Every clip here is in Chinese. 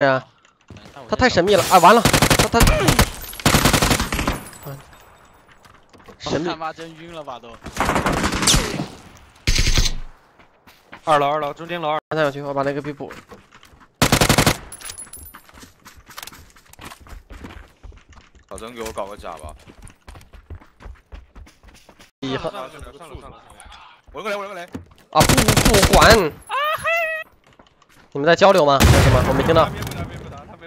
对啊，他太神秘了啊！完了，他神秘，他妈真晕了吧都！二楼，中间楼二，三小区，我把那个给补了。老曾给我搞个甲吧。以后上了，我个雷啊！不管。 你们在交流吗？还是什么？我没听到。他没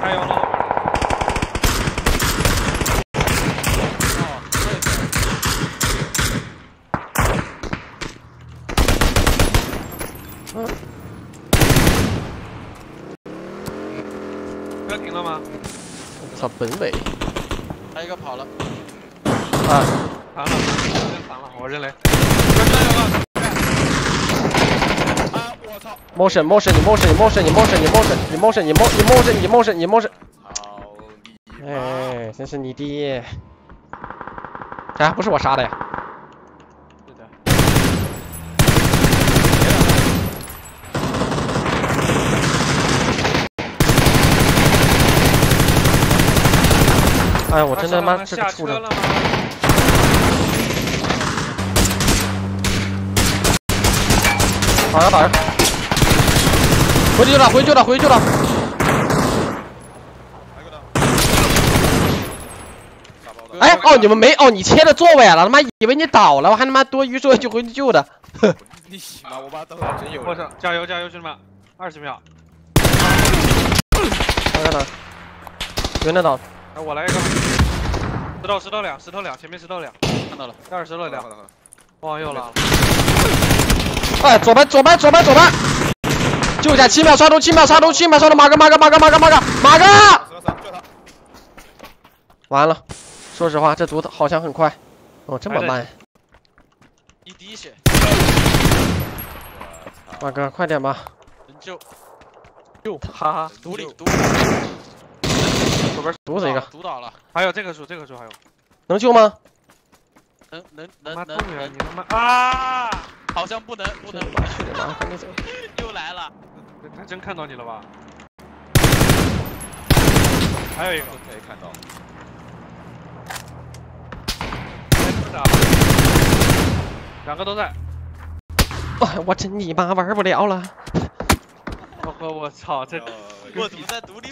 加油了！哦，对。车停了吗？我操，本尾。还有一个跑了。啊，残了，我认雷。加油了！ motion， 哎，真是你爹！哎，不是我杀的呀。对的。哎，我真的妈这个畜生！ 打呀！回去了！哎哦，你们没哦，你切的座位了，他妈以为你倒了，我还他妈多余说一句回去救的。你洗吧，我把刀真有。我操！加油，兄弟们！20秒。看到了，原来倒。哎，我来一个。石头两，前面石头两，看到了，二石头两，往右了。 哎，左边！救一下，7秒杀毒，马哥！完了，说实话，这毒好像很快，哦，这么慢。一滴血。马哥，快点吧。救！哈哈，毒里。左边毒死一个。毒倒了。还有这棵树还有。能救吗？能。你他妈啊！ 好像不能，又来了，他真看到你了吧？还有一个可以看到，两个都在。我真你妈玩不了了！我操，这我怎么在独立？